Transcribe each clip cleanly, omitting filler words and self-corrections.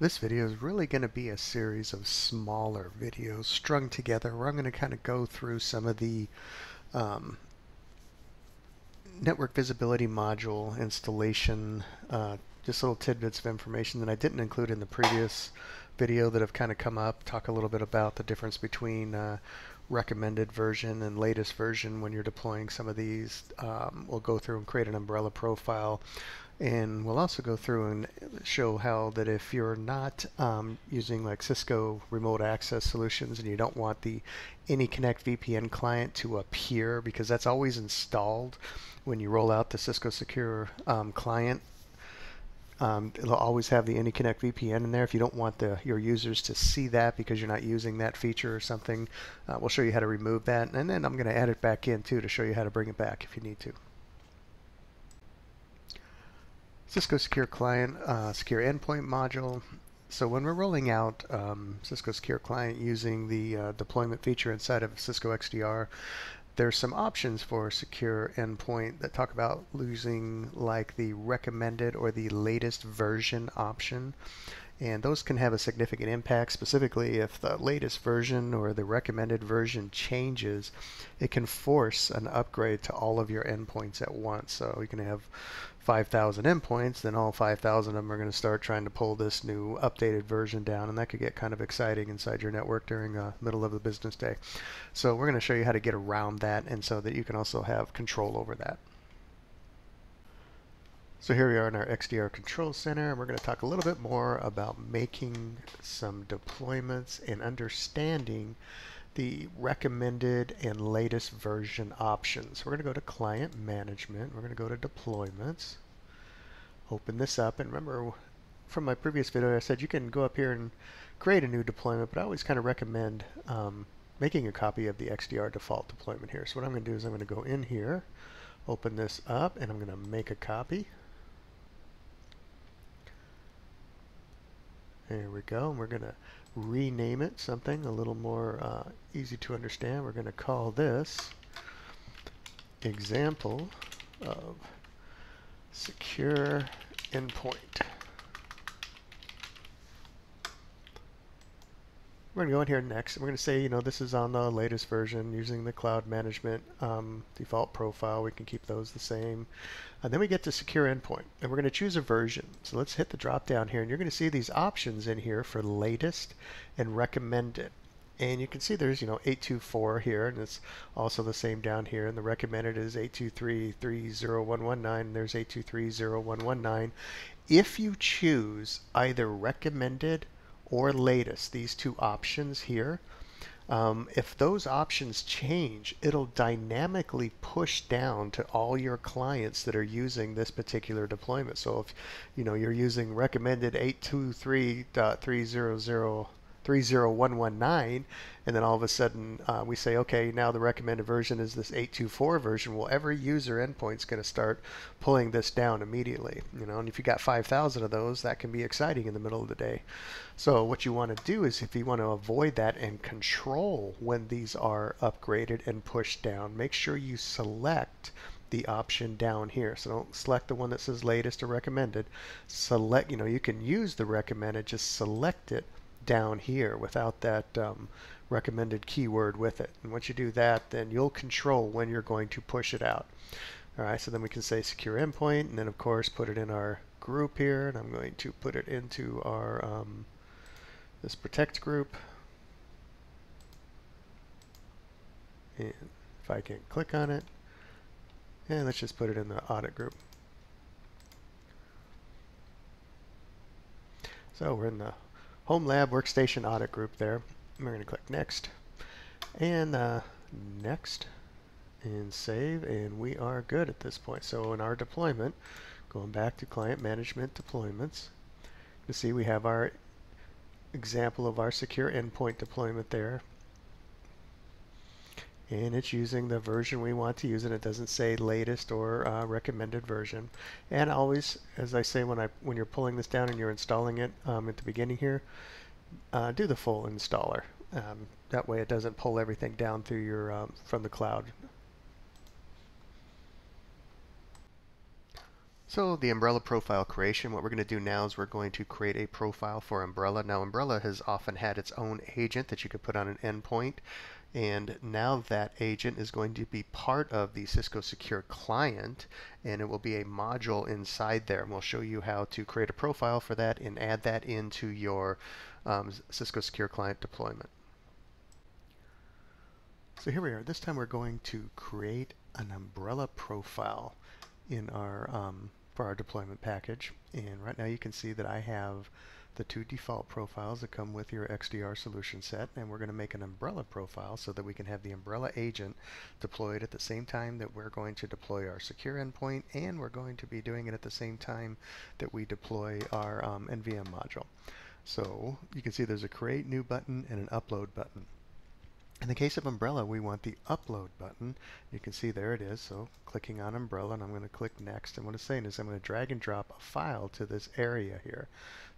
This video is really going to be a series of smaller videos strung together where I'm going to kind of go through some of the Network Visibility Module installation, just little tidbits of information that I didn't include in the previous video that have kind of come up. Talk a little bit about the difference between recommended version and latest version when you're deploying some of these. We'll go through and create an umbrella profile. And we'll also go through and show how that if you're not using like Cisco remote access solutions and you don't want the AnyConnect VPN client to appear, because that's always installed when you roll out the Cisco Secure client, it'll always have the AnyConnect VPN in there. If you don't want your users to see that because you're not using that feature or something, we'll show you how to remove that. And then I'm going to add it back in too to show you how to bring it back if you need to. Cisco Secure Client, Secure Endpoint module. So when we're rolling out Cisco Secure Client using the deployment feature inside of Cisco XDR, there's some options for Secure Endpoint that talk about using like the recommended or the latest version option. And those can have a significant impact. Specifically, if the latest version or the recommended version changes, it can force an upgrade to all of your endpoints at once. So you can have 5,000 endpoints, then all 5,000 of them are going to start trying to pull this new updated version down, and that could get kind of exciting inside your network during the middle of the business day. So we're going to show you how to get around that, and so that you can also have control over that. So here we are in our XDR Control Center, and we're going to talk a little bit more about making some deployments and understanding the recommended and latest version options. We're going to go to Client Management. We're going to go to Deployments. Open this up, and remember from my previous video I said you can go up here and create a new deployment, but I always kind of recommend making a copy of the XDR default deployment here. So what I'm going to do is I'm going to go in here, open this up, and I'm going to make a copy. There we go. We're going to rename it something a little more easy to understand. We're going to call this example of secure endpoint. We're going to go in here next, and we're going to say, you know, this is on the latest version using the cloud management default profile. We can keep those the same. And then we get to secure endpoint, and we're going to choose a version. So let's hit the drop down here, and you're going to see these options in here for latest and recommended. And you can see there's, you know, 824 here, and it's also the same down here. And the recommended is 823.30119, and there's 823.0119. If you choose either recommended or latest, these two options here, if those options change, it'll dynamically push down to all your clients that are using this particular deployment. So if you know you're using recommended 823.30119, and then all of a sudden we say, okay, now the recommended version is this 824 version, well, every user endpoint's going to start pulling this down immediately, you know. And if you got 5,000 of those, that can be exciting in the middle of the day. So what you want to do is, if you want to avoid that and control when these are upgraded and pushed down, make sure you select the option down here. So don't select the one that says latest or recommended. Select, you know, you can use the recommended, just select it down here without that recommended keyword with it. And once you do that, then you'll control when you're going to push it out. All right, so then we can say secure endpoint, and then of course put it in our group here, and I'm going to put it into our this protect group. And if I can click on it, and let's just put it in the audit group. So we're in the Home Lab Workstation Audit Group there. We're going to click Next, and Next, and Save, and we are good at this point. So in our deployment, going back to Client Management Deployments, you see we have our example of our Secure Endpoint deployment there. And it's using the version we want to use, and it doesn't say latest or recommended version. And always, as I say, when you're pulling this down and you're installing it at the beginning here, do the full installer. That way, it doesn't pull everything down through your from the cloud. So the Umbrella profile creation, what we're going to do now is we're going to create a profile for Umbrella. Now Umbrella has often had its own agent that you could put on an endpoint, and now that agent is going to be part of the Cisco Secure Client, and it will be a module inside there. And we'll show you how to create a profile for that and add that into your Cisco Secure Client deployment. So here we are. This time we're going to create an Umbrella profile in our for our deployment package, and right now you can see that I have the two default profiles that come with your XDR solution set, and we're going to make an Umbrella profile so that we can have the Umbrella agent deployed at the same time that we're going to deploy our secure endpoint, and we're going to be doing it at the same time that we deploy our NVM module. So you can see there's a create new button and an upload button. In the case of Umbrella, we want the upload button. You can see there it is, so clicking on Umbrella, and I'm going to click next, and what it's saying is I'm going to drag and drop a file to this area here.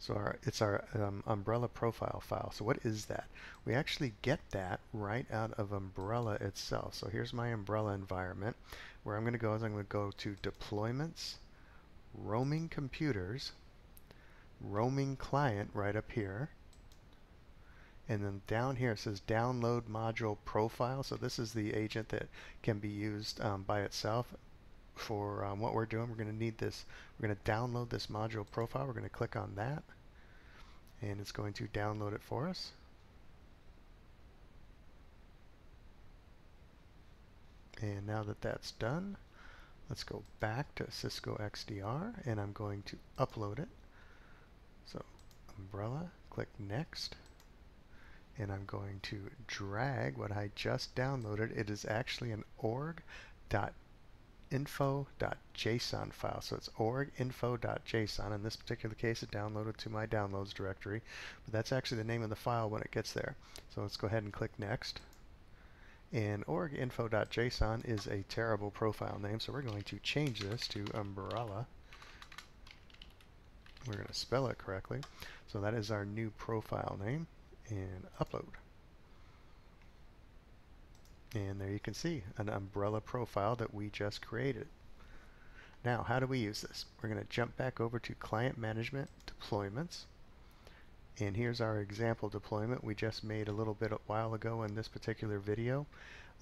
So it's our Umbrella profile file. So what is that? We actually get that right out of Umbrella itself. So here's my Umbrella environment. Where I'm going to go is I'm going to go to Deployments, Roaming Computers, Roaming Client right up here. And then down here it says download module profile. So this is the agent that can be used by itself for what we're doing. We're going to need this. We're going to download this module profile. We're going to click on that, and it's going to download it for us. And now that that's done, let's go back to Cisco XDR, and I'm going to upload it. So Umbrella, click next. And I'm going to drag what I just downloaded. It is actually an org.info.json file. So it's org.info.json. In this particular case, it downloaded to my downloads directory. But that's actually the name of the file when it gets there. So let's go ahead and click next. And org.info.json is a terrible profile name, so we're going to change this to Umbrella. We're going to spell it correctly. So that is our new profile name. And upload. And there you can see an Umbrella profile that we just created. Now, how do we use this? We're going to jump back over to Client Management, Deployments. And here's our example deployment we just made a little bit a while ago in this particular video.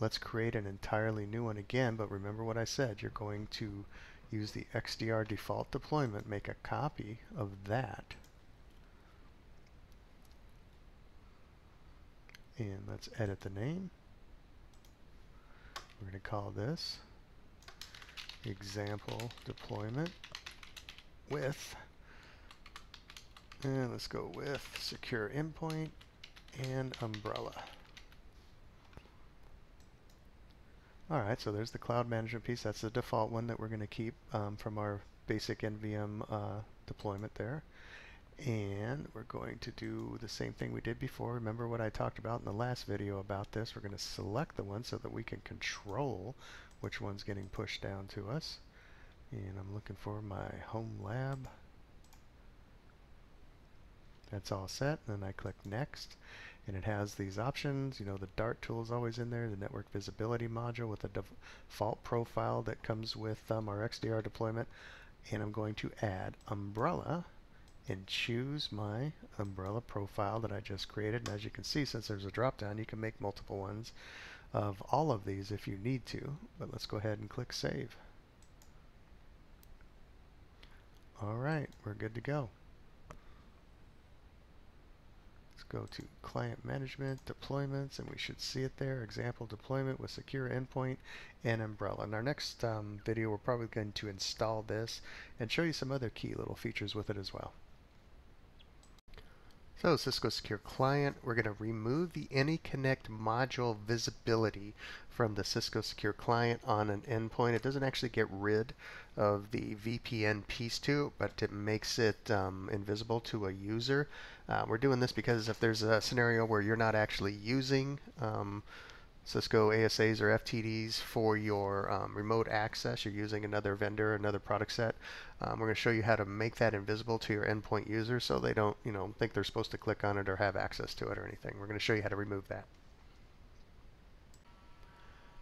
Let's create an entirely new one again, but remember what I said. You're going to use the XDR default deployment, make a copy of that. And let's edit the name. We're going to call this example deployment with, and let's go with secure endpoint and Umbrella. Alright, so there's the cloud management piece. That's the default one that we're going to keep from our basic NVM deployment there. And we're going to do the same thing we did before. Remember what I talked about in the last video about this. We're going to select the one so that we can control which one's getting pushed down to us. And I'm looking for my home lab. That's all set. And then I click next. And it has these options. You know, the Dart tool is always in there, the Network Visibility Module with the default profile that comes with our XDR deployment. And I'm going to add Umbrella and choose my Umbrella profile that I just created. And as you can see, since there's a drop down, you can make multiple ones of all of these if you need to. But let's go ahead and click Save. Alright, we're good to go. Let's go to Client Management, Deployments, and we should see it there. Example deployment with secure endpoint and Umbrella. In our next video, we're probably going to install this and show you some other key little features with it as well. So Cisco Secure Client, we're going to remove the AnyConnect module visibility from the Cisco Secure Client on an endpoint. It doesn't actually get rid of the VPN piece to it, but it makes it invisible to a user. We're doing this because if there's a scenario where you're not actually using Cisco ASAs or FTDs for your remote access, you're using another vendor, another product set. We're going to show you how to make that invisible to your endpoint user so they don't, you know, think they're supposed to click on it or have access to it or anything. We're going to show you how to remove that.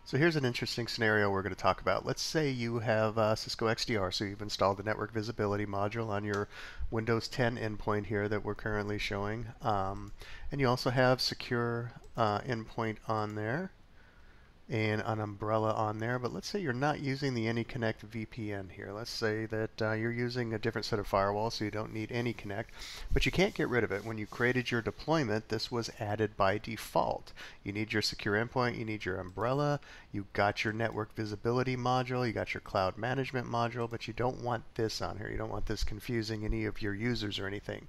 So here's an interesting scenario we're going to talk about. Let's say you have Cisco XDR, so you've installed the Network Visibility Module on your Windows 10 endpoint here that we're currently showing. And you also have Secure Endpoint on there and an Umbrella on there. But let's say you're not using the AnyConnect VPN here. Let's say that you're using a different set of firewalls, so you don't need AnyConnect. But you can't get rid of it. When you created your deployment, this was added by default. You need your Secure Endpoint, you need your Umbrella, you got your Network Visibility Module, you got your Cloud Management Module, but you don't want this on here. You don't want this confusing any of your users or anything.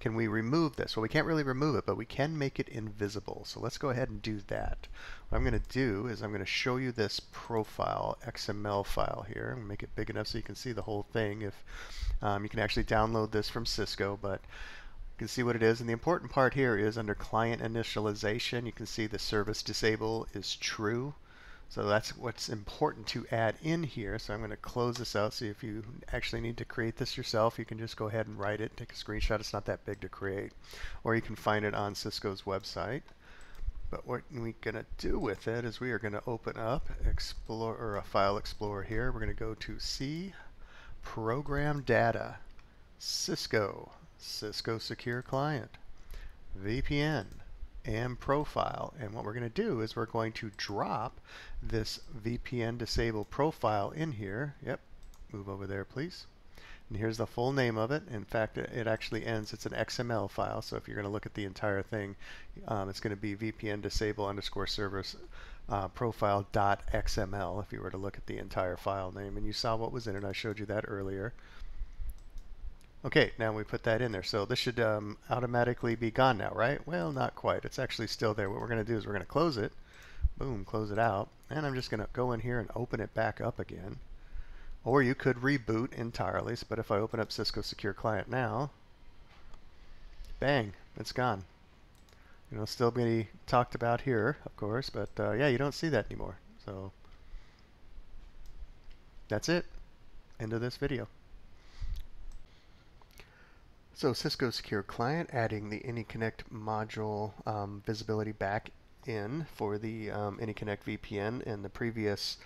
Can we remove this? Well, we can't really remove it, but we can make it invisible. So let's go ahead and do that. What I'm going to do is I'm going to show you this profile XML file here. I'm going to make it big enough so you can see the whole thing. If you can actually download this from Cisco, but you can see what it is. And the important part here is under client initialization, you can see the service disable is true. So that's what's important to add in here. So I'm going to close this out. So if you actually need to create this yourself, you can just go ahead and write it, take a screenshot. It's not that big to create. Or you can find it on Cisco's website. But what we're going to do with it is we are going to open up Explorer, or a File Explorer here. We're going to go to C, Program Data, Cisco, Cisco Secure Client, VPN, and Profile. And what we're going to do is we're going to drop this VPN disable profile in here. Yep, move over there, please. And here's the full name of it. In fact, it actually ends, it's an XML file, so if you're going to look at the entire thing, it's going to be VPN disable underscore service profile dot XML if you were to look at the entire file name. And you saw what was in it. I showed you that earlier. Okay, now we put that in there. So this should automatically be gone now, right? Well, not quite. It's actually still there. What we're going to do is we're going to close it. Boom, close it out. And I'm just going to go in here and open it back up again. Or you could reboot entirely, but if I open up Cisco Secure Client now, bang, it's gone. You know, still be talked about here, of course, but yeah, you don't see that anymore. So that's it. End of this video. So Cisco Secure Client, adding the AnyConnect module visibility back in for the AnyConnect VPN. In the previous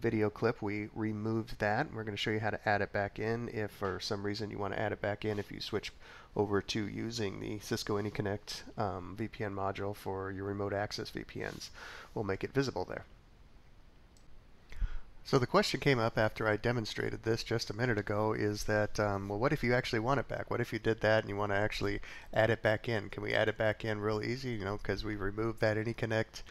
video clip, we removed that. We're going to show you how to add it back in if for some reason you want to add it back in if you switch over to using the Cisco AnyConnect VPN module for your remote access VPNs. We'll make it visible there. So the question came up after I demonstrated this just a minute ago is that, well, what if you actually want it back? What if you did that and you want to actually add it back in? Can we add it back in real easy, you know, because we removed that AnyConnect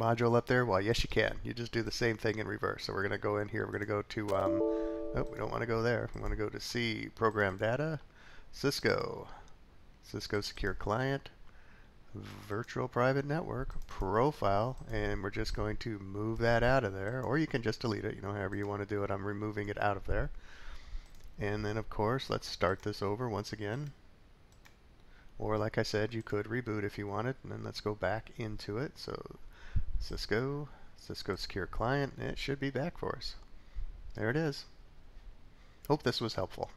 module up there? Well, yes, you can. You just do the same thing in reverse. So we're going to go in here. We're going to go to, oh, we don't want to go there. We want to go to C, Program Data, Cisco, Cisco Secure Client, Virtual Private Network, Profile, and we're just going to move that out of there. Or you can just delete it, you know, however you want to do it. I'm removing it out of there. And then, of course, let's start this over once again. Or, like I said, you could reboot if you wanted. And then let's go back into it. So Cisco, Cisco Secure Client, and it should be back for us. There it is. Hope this was helpful.